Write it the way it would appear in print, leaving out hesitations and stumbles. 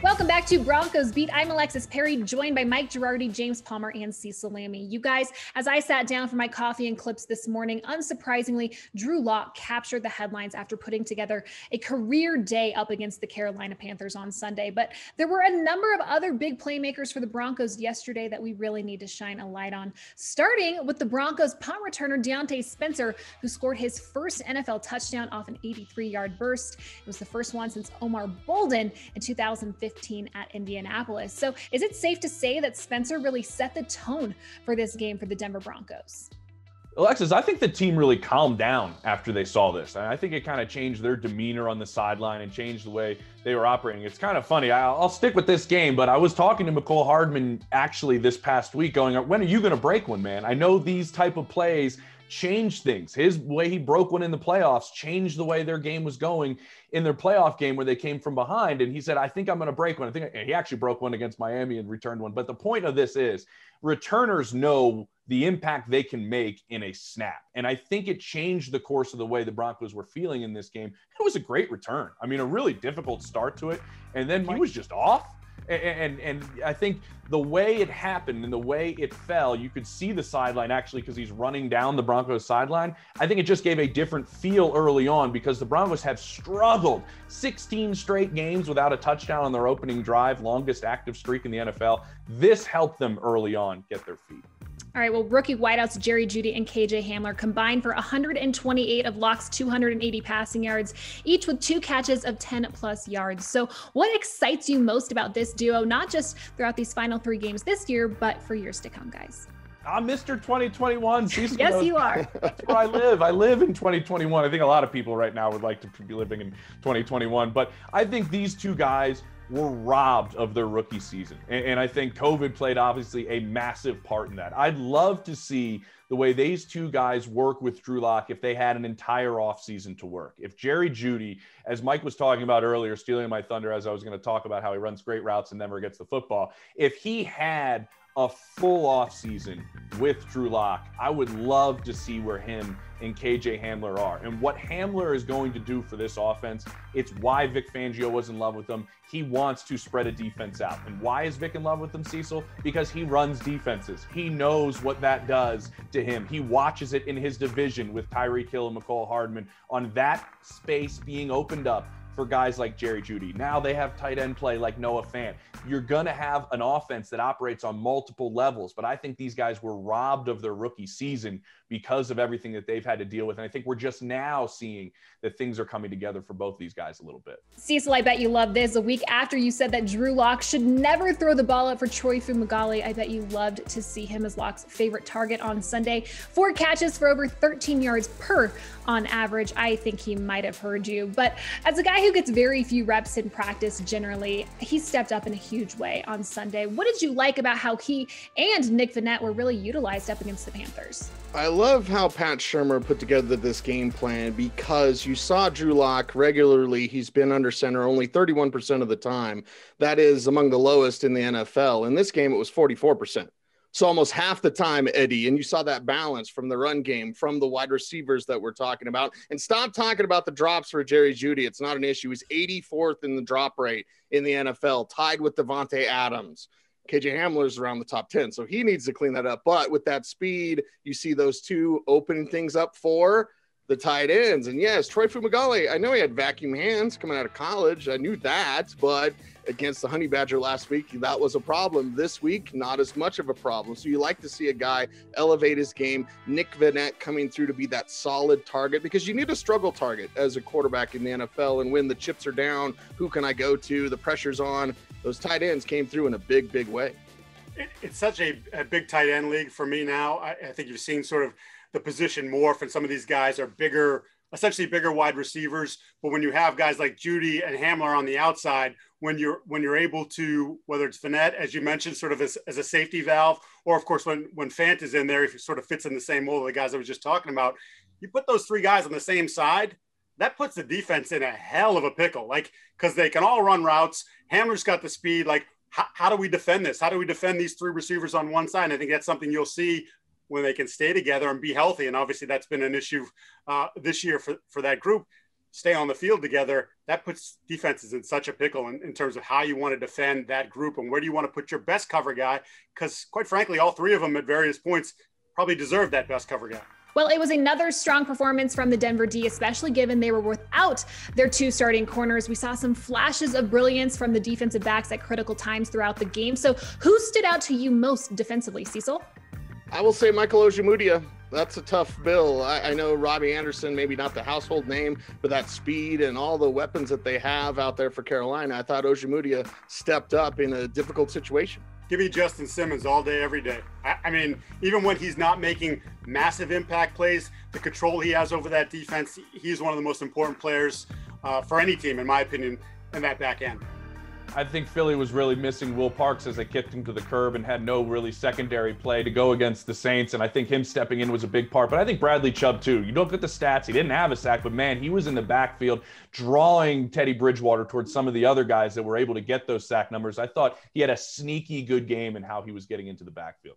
Welcome back to Broncos Beat. I'm Alexis Perry, joined by Mike Giardi, James Palmer, and Cecil Lammey. You guys, as I sat down for my coffee and clips this morning, unsurprisingly, Drew Lock captured the headlines after putting together a career day up against the Carolina Panthers on Sunday. But there were a number of other big playmakers for the Broncos yesterday that we really need to shine a light on, starting with the Broncos punt returner Diontae Spencer, who scored his first NFL touchdown off an 83-yard burst. It was the first one since Omar Bolden in 2015. At Indianapolis. So is it safe to say that Spencer really set the tone for this game for the Denver Broncos? Alexis, I think the team really calmed down after they saw this. And I think it kind of changed their demeanor on the sideline and changed the way they were operating. It's kind of funny. I'll stick with this game, but I was talking to Mecole Hardman actually this past week going, when are you going to break one, man? I know these type of plays change things. His way he broke one in the playoffs changed the way their game was going in their playoff game where they came from behind. And he said, I think I'm going to break one. I think he actually broke one against Miami and returned one. But the point of this is returners know the impact they can make in a snap. And I think it changed the course of the way the Broncos were feeling in this game. It was a great return. I mean, a really difficult start to it. And then he was just off. And I think the way it happened and the way it fell, you could see the sideline actually because he's running down the Broncos sideline. I think it just gave a different feel early on because the Broncos have struggled 16 straight games without a touchdown on their opening drive, longest active streak in the NFL. This helped them early on get their feet. All right, well, rookie wideouts Jerry Judy and KJ Hamler combined for 128 of Lock's 280 passing yards, each with two catches of 10-plus yards. So what excites you most about this duo, not just throughout these final three games this year, but for years to come, guys? I'm Mr. 2021. Yes, you are. That's where I live. I live in 2021. I think a lot of people right now would like to be living in 2021, but I think these two guys were robbed of their rookie season. And I think COVID played obviously a massive part in that. I'd love to see the way these two guys work with Drew Lock if they had an entire offseason to work. If Jerry Judy, as Mike was talking about earlier, stealing my thunder as I was going to talk about how he runs great routes and never gets the football, if he had a full offseason with Drew Lock, I would love to see where him and KJ Hamler are. And what Hamler is going to do for this offense, it's why Vic Fangio was in love with him. He wants to spread a defense out. And why is Vic in love with him, Cecil? Because he runs defenses. He knows what that does to him. He watches it in his division with Tyreek Hill and Mecole Hardman on that space being opened up for guys like Jerry Judy. Now they have tight end play like Noah Fant. You're going to have an offense that operates on multiple levels, but I think these guys were robbed of their rookie season because of everything that they've had to deal with. And I think we're just now seeing that things are coming together for both these guys a little bit. Cecil, I bet you love this. A week after you said that Drew Lock should never throw the ball up for Troy Fumagalli, I bet you loved to see him as Lock's favorite target on Sunday. 4 catches for over 13 yards per on average. I think he might have heard you, but as a guy who gets very few reps in practice generally, he stepped up in a huge way on Sunday. What did you like about how he and Nick Vannett were really utilized up against the Panthers? I love how Pat Schirmer put together this game plan because you saw Drew Lock regularly. He's been under center only 31% of the time. That is among the lowest in the NFL. In this game, it was 44%. So almost half the time, Eddie, and you saw that balance from the run game, from the wide receivers that we're talking about. And stop talking about the drops for Jerry Judy. It's not an issue. He's 84th in the drop rate in the NFL, tied with Devonte Adams. KJ Hamler's around the top 10, so he needs to clean that up. But with that speed, you see those two opening things up for the tight ends. And yes, Troy Fumagalli, I know he had vacuum hands coming out of college. I knew that, but against the Honey Badger last week, that was a problem. This week, not as much of a problem. So you like to see a guy elevate his game. Nick Vannett coming through to be that solid target because you need a struggle target as a quarterback in the NFL. And when the chips are down, who can I go to? The pressure's on. Those tight ends came through in a big, big way. It's such a big tight end league for me now. I think you've seen sort of the position morph, and some of these guys are bigger, essentially bigger wide receivers. But when you have guys like Judy and Hamler on the outside, when you're able to, whether it's Vannett, as you mentioned, sort of as a safety valve, or of course, when Fant is in there, if it sort of fits in the same mold of the guys I was just talking about, you put those three guys on the same side, that puts the defense in a hell of a pickle, like, cause they can all run routes. Hamler's got the speed. Like, how do we defend this? How do we defend these three receivers on one side? And I think that's something you'll see when they can stay together and be healthy. And obviously that's been an issue this year for that group. stay on the field together, that puts defenses in such a pickle in terms of how you want to defend that group and where do you want to put your best cover guy? Because quite frankly, all three of them at various points probably deserved that best cover guy. Well, it was another strong performance from the Denver D, especially given they were without their two starting corners. We saw some flashes of brilliance from the defensive backs at critical times throughout the game. So who stood out to you most defensively, Cecil? I will say Michael Ojemudia. That's a tough bill. I know Robbie Anderson, maybe not the household name, but that speed and all the weapons that they have out there for Carolina, I thought Ojemudia stepped up in a difficult situation. Give me Justin Simmons all day, every day. I mean, even when he's not making massive impact plays, the control he has over that defense, he's one of the most important players for any team, in my opinion, in that back end. I think Philly was really missing Will Parks as they kicked him to the curb and had no really secondary play to go against the Saints. And I think him stepping in was a big part. But I think Bradley Chubb, too. You look at the stats. He didn't have a sack, but, man, he was in the backfield drawing Teddy Bridgewater towards some of the other guys that were able to get those sack numbers. I thought he had a sneaky good game in how he was getting into the backfield.